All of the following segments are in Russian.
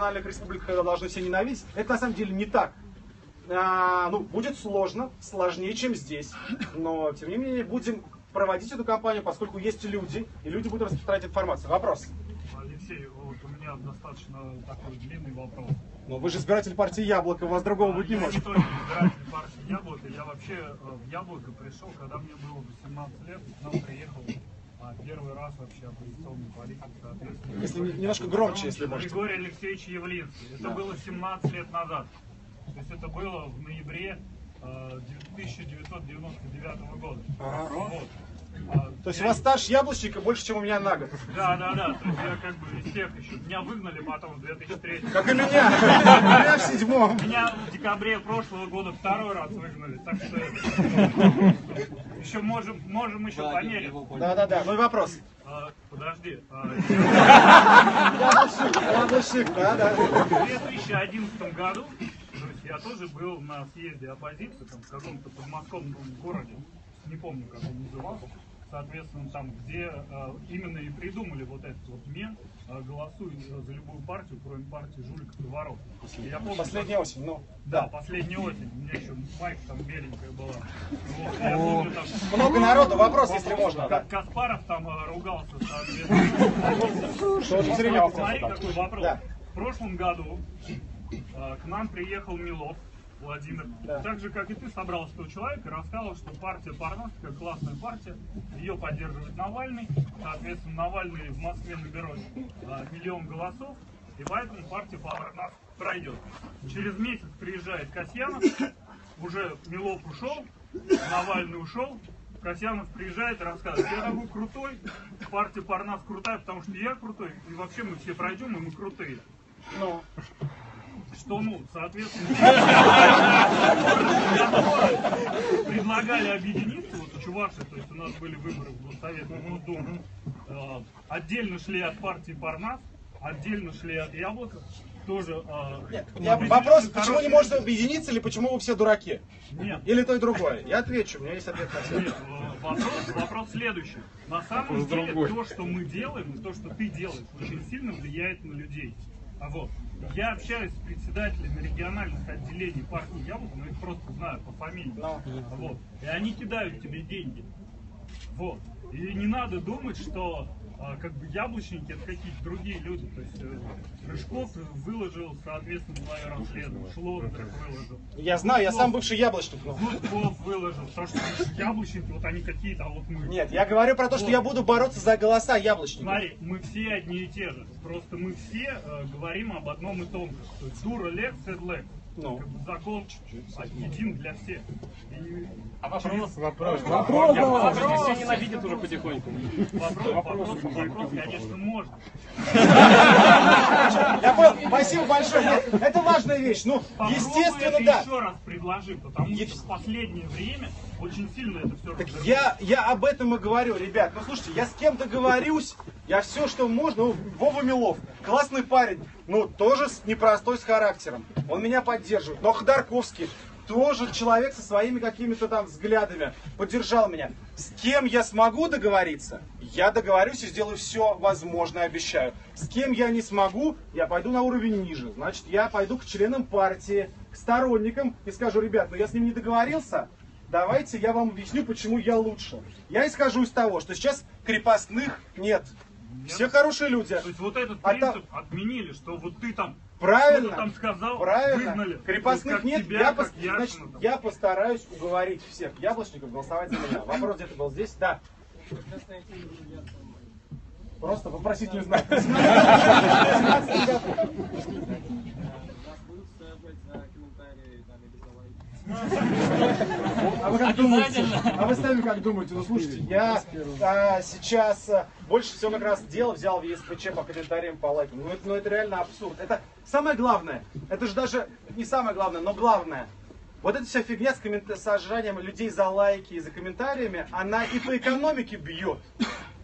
национальных республик должны все ненавидеть. Это на самом деле не так. Ну, будет сложно, сложнее, чем здесь. Но, тем не менее, будем проводить эту кампанию, поскольку есть люди, и люди будут распространять информацию. Вопрос? Алексей, вот у меня достаточно такой длинный вопрос. Но вы же избиратель партии «Яблоко», у вас другого быть не может. Я не только избиратель партии «Яблоко», я вообще в «Яблоко» пришел, когда мне было 18 лет, к нам приехал первый раз вообще оппозиционный политик, соответственно. Если немножко громче, если можно. Григорий Алексеевич Явлинский. Это было 17 лет назад. То есть это было в ноябре 1999 года. Ага. Вот. То есть у вас стаж яблочника больше, чем у меня на год. Да. То есть я как бы из всех еще. Меня выгнали потом в 2003. Как и меня. Меня в седьмом. Меня в декабре прошлого года второй раз выгнали. Так что еще можем еще померить. Да. Ну и вопрос. Подожди. Яблочник, да. В 2011 году я тоже был на съезде оппозиции там, в каком-то подмосковном городе. Не помню, как он назывался, соответственно, там, где именно и придумали вот этот вот мем, голосует за любую партию, кроме партии жуликов и воров. Последняя осень, ну. Да, последняя осень, у меня еще майка там беленькая была. Вот, я помню, там, много народу, вопрос, если можно. Как да. Каспаров там ругался, соответственно. Смотри, какой вопрос. Да. В прошлом году к нам приехал Милов. Владимир, да. Так же, как и ты, собрал 100 человек и рассказал, что партия Парнас, такая классная партия, ее поддерживает Навальный, соответственно, Навальный в Москве наберет 1 миллион голосов, и поэтому партия Парнас пройдет. Через месяц приезжает Касьянов, уже Милов ушел, Навальный ушел, Касьянов приезжает и рассказывает, я такой крутой, партия Парнас крутая, потому что я крутой, и вообще мы все пройдем, и мы крутые. Но... Что, ну, соответственно, предлагали объединиться, вот у Чуваши, то есть у нас были выборы в Госсовет, в Госдуму, отдельно шли от партии Парнас, отдельно шли от Яблока, тоже... Вопрос, почему не можно объединиться, или почему вы все дураки? Нет. Или то и другое? Я отвечу, у меня есть ответ на все. Нет, вопрос следующий. На самом деле, то, что мы делаем, и то, что ты делаешь, очень сильно влияет на людей. А вот, я общаюсь с председателями региональных отделений партии «Яблоко», но их просто знаю по фамилии, вот, и они кидают тебе деньги, вот, и не надо думать, что, как бы, яблочники — это какие-то другие люди, то есть, Рыжков выложил, соответственно, мое расследование, Шлондер выложил. Я знаю, я сам бывший яблочник. Гудков выложил, потому что яблочники, вот они какие-то, а вот мы. Нет, я говорю про то, что я буду бороться за голоса яблочников. Смотри, мы все одни и те же. Просто мы все говорим об одном и том же. То есть дура лек, сед лек. Закон один для всех. А вопрос. Все ненавидят уже потихоньку. Вопрос, конечно, можно. Я понял. Спасибо большое. Это важная вещь. Ну, естественно, да. Еще раз предложи, потому что в последнее время очень сильно это все. Так я об этом и говорю, ребят. Ну слушайте, я с кем-то говорюсь. Я все, что можно. Ну, Вова Милов, классный парень, ну тоже непростой с характером. Он меня поддерживает. Но Ходорковский тоже человек со своими какими-то там взглядами поддержал меня. С кем я смогу договориться, я договорюсь и сделаю все возможное, обещаю. С кем я не смогу, я пойду на уровень ниже. Значит, я пойду к членам партии, к сторонникам и скажу, ребят, ну я с ним не договорился. Давайте я вам объясню, почему я лучше. Я исхожу из того, что сейчас крепостных нет. Все хорошие люди. То есть вот этот принцип отменили, что вот ты там что-то сказал, выгнали. Крепостных нет, я постараюсь уговорить всех яблочников голосовать за меня. Вопрос где-то был здесь, да. Просто вопросительный знак. А вы как думаете? А вы сами как думаете? Ну слушайте, я сейчас больше всего как раз дел взял в ЕСПЧ по комментариям, по лайкам. Ну это реально абсурд. Это самое главное. Это же даже не самое главное, но главное. Вот эта вся фигня с сожранием людей за лайки и за комментариями, она и по экономике бьет.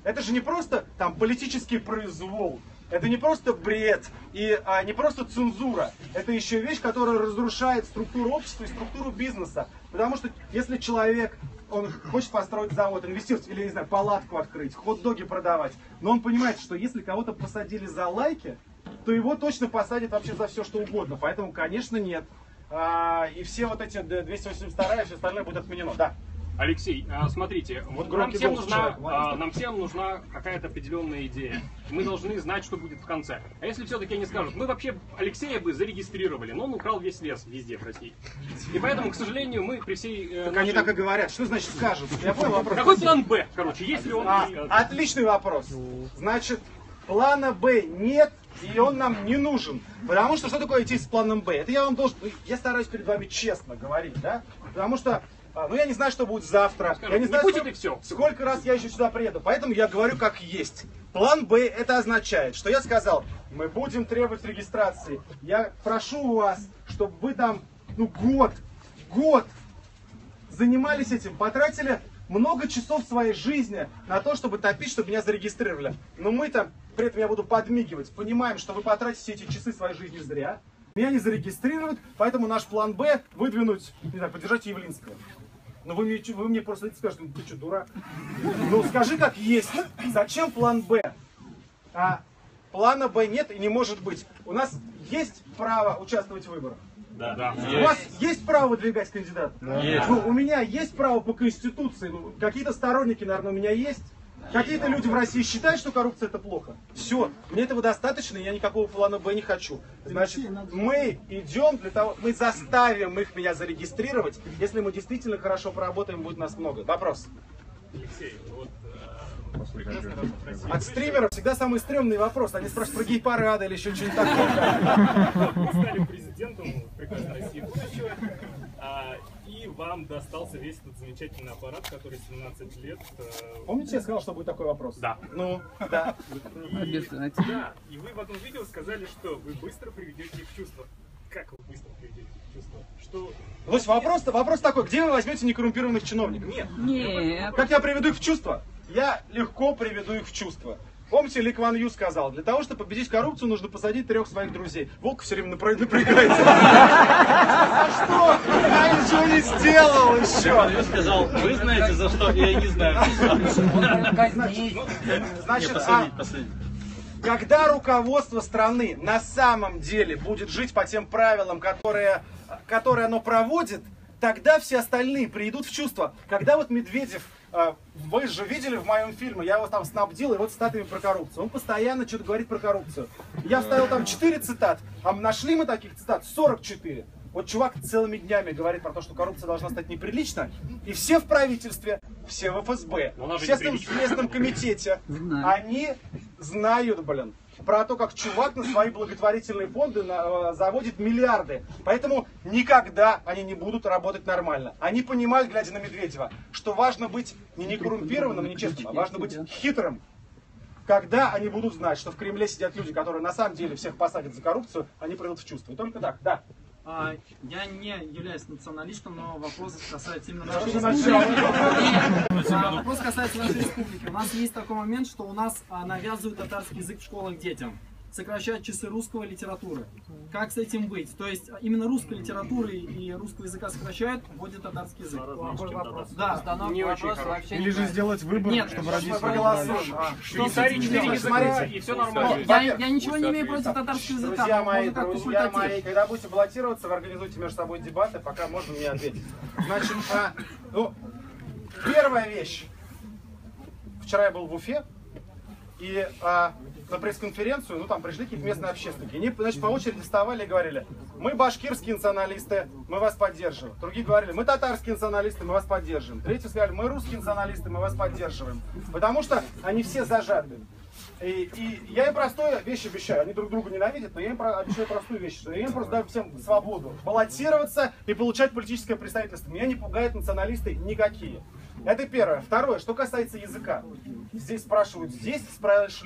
Это же не просто там политический произвол. Это не просто бред и не просто цензура. Это еще вещь, которая разрушает структуру общества и структуру бизнеса. Потому что если человек, он хочет построить завод, инвестировать или, не знаю, палатку открыть, хот-доги продавать, но он понимает, что если кого-то посадили за лайки, то его точно посадят вообще за все, что угодно. Поэтому, конечно, нет. И все вот эти 282 и все остальное будет отменено. Да. Алексей, смотрите, вот нам всем нужна какая-то определенная идея. Мы должны знать, что будет в конце. А если все-таки они скажут, мы вообще Алексея бы зарегистрировали, но он украл весь лес везде в России. И поэтому, к сожалению, мы при всей... Они так и говорят. Что значит скажут? Я понял вопрос. Какой план Б, короче, есть ли он? Отличный вопрос. Значит, плана Б нет, и он нам не нужен. Потому что что такое идти с планом Б? Это я вам должен... Я стараюсь перед вами честно говорить, да? Потому что... Ну, я не знаю, что будет завтра. Скажи, я не знаю, сколько раз я еще сюда приеду. Поэтому я говорю, как есть. План Б — это означает, что я сказал, мы будем требовать регистрации. Я прошу вас, чтобы вы там, ну, год занимались этим, потратили много часов своей жизни на то, чтобы топить, чтобы меня зарегистрировали. Но мы там, при этом я буду подмигивать, понимаем, что вы потратите эти часы своей жизни зря. Меня не зарегистрируют, поэтому наш план Б — выдвинуть, не знаю, поддержать Явлинского. Но вы мне просто скажете, ну ты что, дурак? Ну скажи как есть. Зачем план Б? Плана Б нет и не может быть. У нас есть право участвовать в выборах. Да, да. У вас есть право выдвигать кандидата? Да. Ну, у меня есть право по Конституции. Ну, какие-то сторонники, наверное, у меня есть. Какие-то люди в России считают, что коррупция — это плохо. Все, мне этого достаточно, я никакого плана Б не хочу. Значит, мы идем для того, мы заставим их меня зарегистрировать. Если мы действительно хорошо поработаем, будет нас много. Вопрос. Алексей, вот... От стримеров всегда самый стрёмный вопрос. Они спрашивают про гей-парады или еще что-нибудь такое. Вы стали президентом прекрасной России будущего, и вам достался весь этот замечательный аппарат, который 17 лет... Помните, я сказал, что будет такой вопрос? Да. Ну, да. И вы в одном видео сказали, что вы быстро приведете их в чувство. Как вы быстро приведете их в чувство? Что... То есть вопрос такой, где вы возьмете некоррумпированных чиновников? Нет. Нет. Как я приведу их в чувство? Я легко приведу их в чувство. Помните, Ли Кван Ю сказал, для того, чтобы победить коррупцию, нужно посадить 3 своих друзей. Волк все время напрягается. А что? Я ничего не сделал еще. Ю сказал, вы знаете за что? Я не знаю. Значит, когда руководство страны на самом деле будет жить по тем правилам, которые оно проводит, тогда все остальные придут в чувство. Когда вот Медведев... Вы же видели в моем фильме, я его там снабдил, и вот цитатами про коррупцию. Он постоянно что-то говорит про коррупцию. Я вставил там 4 цитат, а нашли мы таких цитат 44. Вот чувак целыми днями говорит про то, что коррупция должна стать неприлично. И все в правительстве, все в ФСБ, все в местном комитете, они знают, блин, про то, как чувак на свои благотворительные фонды заводит миллиарды. Поэтому никогда они не будут работать нормально. Они понимают, глядя на Медведева, что важно быть не коррумпированным, не честным, а важно быть хитрым. Когда они будут знать, что в Кремле сидят люди, которые на самом деле всех посадят за коррупцию, они придут в чувство. И только так, да. Я не являюсь националистом, но вопрос касается именно нашей республики. Вопрос касается нашей республики. У нас есть такой момент, что у нас навязывают татарский язык в школах детям. Сокращают часы русского литературы. Как с этим быть? То есть именно русской литературы и русского языка сокращают, вводят татарский язык. Да, не очень хороший. Или же сделать выбор, чтобы родители проголосовали. И все нормально. Я ничего не имею против татарского языка. Друзья мои, когда будете баллотироваться, вы организуйте между собой дебаты, пока можно мне ответить. Значит, первая вещь. Вчера я был в Уфе. И на пресс-конференцию, ну там пришли какие-то местные общественники. Они, значит, по очереди вставали и говорили, мы башкирские националисты, мы вас поддерживаем. Другие говорили, мы татарские националисты, мы вас поддерживаем. Третьи сказали, мы русские националисты, мы вас поддерживаем. Потому что они все зажаты. И я им простую вещь обещаю. Они друг друга ненавидят, но я им обещаю простую вещь, что я им просто даю всем свободу баллотироваться и получать политическое представительство. Меня не пугают националисты никакие. Это первое. Второе, что касается языка. Здесь спрашивали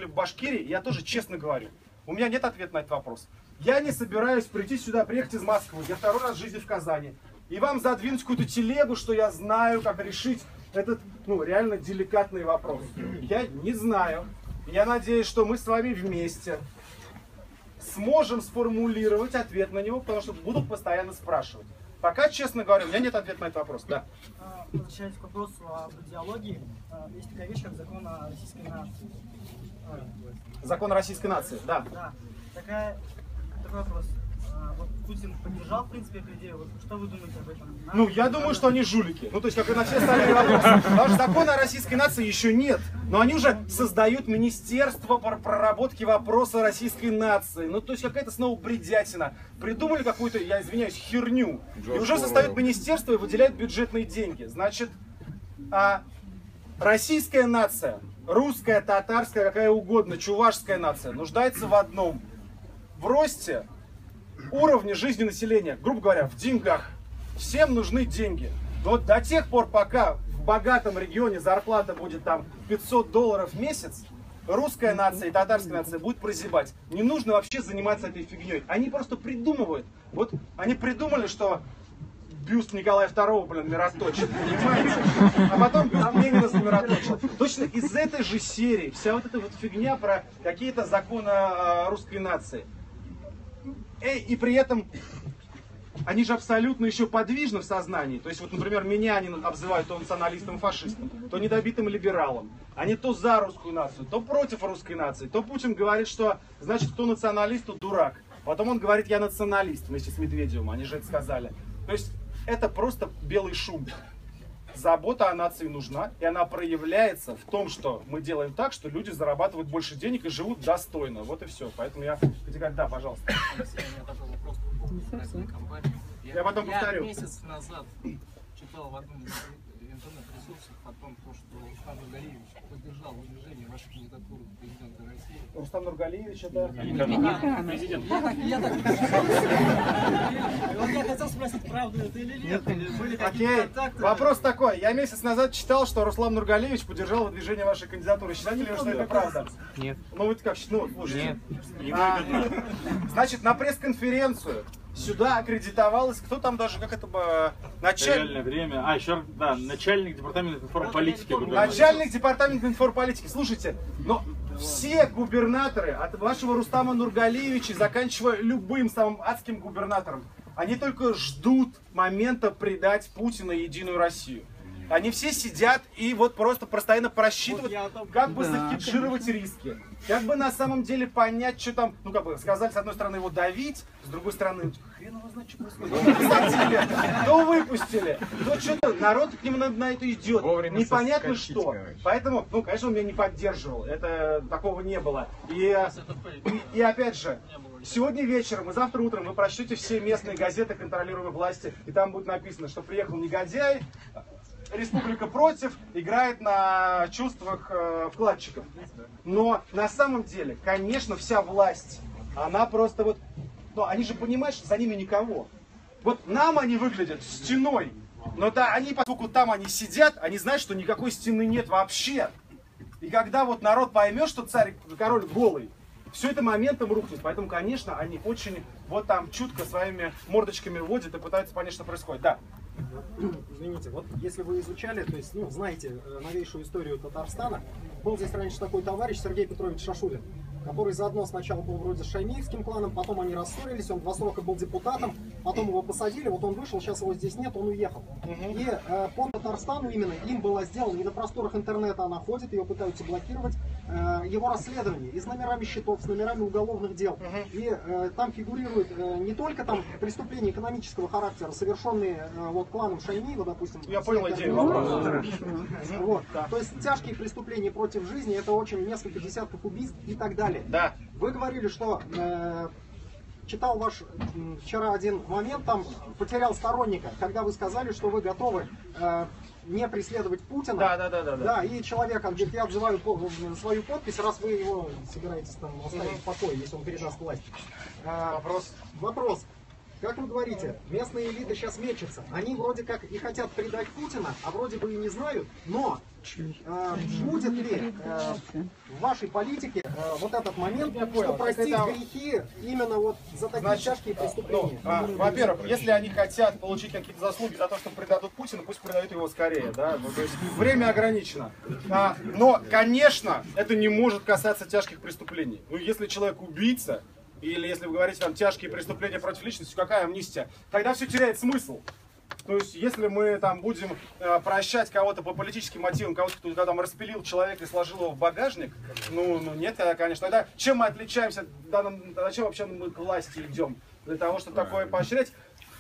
в Башкирии, я тоже честно говорю. У меня нет ответа на этот вопрос. Я не собираюсь приехать из Москвы. Я второй раз в жизни в Казани. И вам задвинуть какую-то телегу, что я знаю, как решить этот, ну, реально деликатный вопрос. Я не знаю. Я надеюсь, что мы с вами вместе сможем сформулировать ответ на него, потому что будут постоянно спрашивать. Пока, честно говоря, у меня нет ответа на этот вопрос. Да. Возвращаясь к вопросу об идеологии, есть такая вещь, как закон о российской нации. Закон о российской нации, да. Такой вопрос. Вот Путин поддержал, в принципе, людей. Вот что вы думаете об этом? Ну, я думаю, что они жулики. Ну, то есть, как и на все остальные вопросы. Потому что закона о российской нации еще нет. Но они уже создают министерство по проработке вопроса российской нации. Ну, то есть, какая-то снова бредятина. Придумали какую-то, я извиняюсь, херню. И уже создают министерство и выделяют бюджетные деньги. Значит, российская нация, русская, татарская, какая угодно, чувашская нация, нуждается в одном. В росте уровня жизни населения, грубо говоря, в деньгах. Всем нужны деньги. Но вот до тех пор, пока в богатом регионе зарплата будет там $500 в месяц, русская нация и татарская нация будет прозябать. Не нужно вообще заниматься этой фигней. Они просто придумывают. Вот они придумали, что бюст Николая II, блин, мироточит, понимаете? А потом бюст Ленина замироточил. Точно из этой же серии вся вот эта вот фигня про какие-то законы русской нации. И при этом они же абсолютно еще подвижны в сознании. То есть, вот, например, меня они обзывают то националистом-фашистом, то недобитым либералом. Они то за русскую нацию, то против русской нации. То Путин говорит, что, значит, кто националист, то дурак. Потом он говорит, я националист, вместе с Медведевым, они же это сказали. То есть, это просто белый шум. Забота о нации нужна, и она проявляется в том, что мы делаем так, что люди зарабатывают больше денег и живут достойно. Вот и все. Поэтому я хотел сказать, да, пожалуйста. Я потом повторю. Я месяц назад читал в одном из интернет-ресурсов о том, что Руслан Нургалевич поддержал выдвижение вашей кандидатуры президента России. Руслан Нургалевич, это... Президент. Я хотел спросить, правда это или нет. Окей. Вопрос такой. Я месяц назад читал, что Руслан Нургалевич поддержал выдвижение вашей кандидатуры. Считаете ли вы, что это правда? Нет. Ну, вы как? Ну, слушайте. Нет. Значит, на пресс-конференцию сюда аккредитовалось, кто там даже, как это бы, начальник... время. А, еще, да, начальник департамента информполитики. Начальник департамента информполитики. Слушайте, но все губернаторы, от вашего Рустама Нургалевича, заканчивая любым самым адским губернатором, они только ждут момента предать Путина и Единую Россию. Они все сидят и вот просто постоянно просчитывают, вот как бы зафиксировать риски. Как бы на самом деле понять, что там, ну как бы сказали, с одной стороны его давить, с другой стороны, хрен его знает, что происходит. То посадили, то выпустили, то что-то, народ к нему на это идет. Вовремя непонятно что. Короче. Поэтому, ну конечно, он меня не поддерживал, это такого не было. И опять же, сегодня вечером и завтра утром вы прочтете все местные газеты контролируемой власти, и там будет написано, что приехал негодяй, республика против, играет на чувствах вкладчиков. Но на самом деле, конечно, вся власть, она просто вот... Ну, они же понимают, что за ними никого. Вот нам они выглядят стеной. Но да, они, поскольку там они сидят, они знают, что никакой стены нет вообще. И когда вот народ поймет, что царь, король голый, все это моментом рухнет. Поэтому, конечно, они очень вот там чутко своими мордочками водят и пытаются понять, что происходит. Да. Извините, вот если вы изучали, то есть, ну, знаете новейшую историю Татарстана, был здесь раньше такой товарищ Сергей Петрович Шашурин, который заодно сначала был вроде с Шаймиевским кланом, потом они рассорились, он 2 срока был депутатом, потом его посадили, вот он вышел, сейчас его здесь нет, он уехал. И по Татарстану именно им было сделано, не на просторах интернета она ходит, ее пытаются блокировать, его расследование и с номерами счетов, с номерами уголовных дел. И там фигурирует не только там преступления экономического характера, совершенные вот кланом Шаймиева, допустим. Я понял идею вопроса. Вот. То есть тяжкие преступления против жизни, это очень несколько десятков убийств и так далее. Да. Вы говорили, что читал ваш вчера один момент, там потерял сторонника, когда вы сказали, что вы готовы не преследовать Путина. Да, и человек, он говорит, я отзываю свою подпись, раз вы его собираетесь там оставить в покое, если он передаст власть. Вопрос. Как вы говорите, местные элиты сейчас мечутся. Они вроде как и хотят предать Путина, а вроде бы и не знают. Но будет ли в вашей политике вот этот момент, что простить грехи именно вот за такие тяжкие преступления? Ну, во-первых, если они хотят получить какие-то заслуги за то, что предадут Путина, пусть предают его скорее. Да? Ну, то есть время ограничено. Но, конечно, это не может касаться тяжких преступлений. Ну, если человек убийца, или если вы говорите там тяжкие преступления против личности, какая амнистия? Тогда все теряет смысл. То есть, если мы там будем прощать кого-то по политическим мотивам, кого-то, кто там распилил человека и сложил его в багажник, ну нет, конечно. Тогда чем мы отличаемся, зачем вообще мы к власти идем? Для того, чтобы такое поощрять.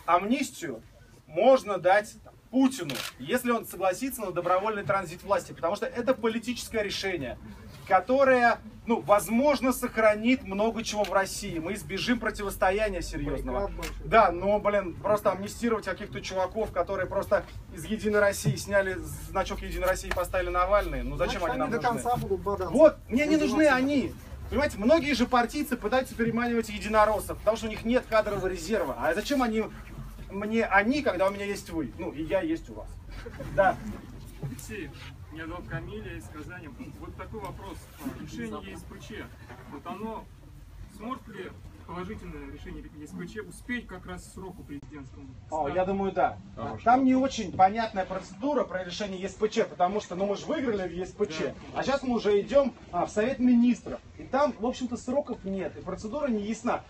Амнистию можно дать Путину, если он согласится на добровольный транзит власти, потому что это политическое решение, которое, ну, возможно, сохранит много чего в России. Мы избежим противостояния серьезного. Да, но, блин, просто амнистировать каких-то чуваков, которые просто из Единой России сняли значок Единой России и поставили Навальный, ну зачем они нам нужны? Вот, мне не нужны они. Понимаете, многие же партийцы пытаются переманивать единороссов, потому что у них нет кадрового резерва. А зачем они... Мне они, когда у меня есть вы. Ну, и я есть у вас. Да. Алексей, меня зовут Камилия из Казани. Вот такой вопрос. Решение ЕСПЧ. Вот оно, сможет ли положительное решение ЕСПЧ успеть как раз сроку президентскому? О, я думаю, да. Хорошо. Там не очень понятная процедура про решение ЕСПЧ, потому что, ну, мы же выиграли в ЕСПЧ, да. А сейчас мы уже идем в Совет Министров. И там, в общем-то, сроков нет, и процедура не ясна.